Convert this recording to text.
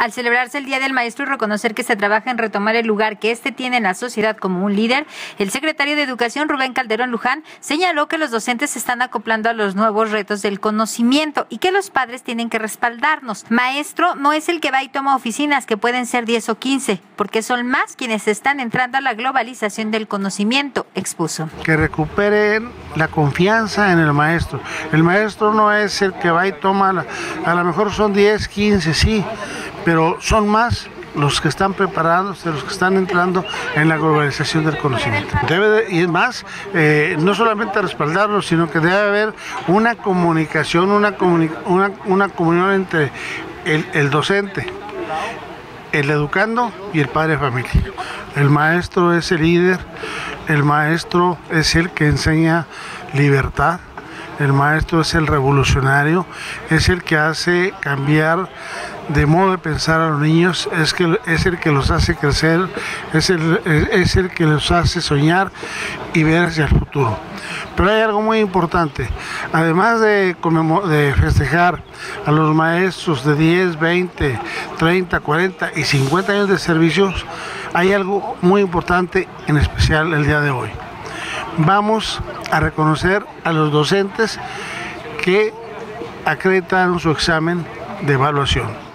Al celebrarse el Día del Maestro y reconocer que se trabaja en retomar el lugar que éste tiene en la sociedad como un líder, el secretario de Educación, Rubén Calderón Luján, señaló que los docentes se están acoplando a los nuevos retos del conocimiento y que los padres tienen que respaldarnos. Maestro no es el que va y toma oficinas, que pueden ser 10 o 15, porque son más quienes están entrando a la globalización del conocimiento, expuso. Que recuperen la confianza en el maestro. El maestro no es el que va y toma, a lo mejor son 10, 15, sí, pero son más los que están preparados, de los que están entrando en la globalización del conocimiento. Y más, no solamente respaldarlos, sino que debe haber una comunicación, una comunión entre el docente, el educando y el padre de familia. El maestro es el líder, el maestro es el que enseña libertad, el maestro es el revolucionario, es el que hace cambiar de modo de pensar a los niños, es el que los hace crecer, es el que los hace soñar y ver hacia el futuro. Pero hay algo muy importante, además de festejar a los maestros de 10, 20, 30, 40 y 50 años de servicios, hay algo muy importante, en especial el día de hoy. Vamos a reconocer a los docentes que acreditan su examen de evaluación.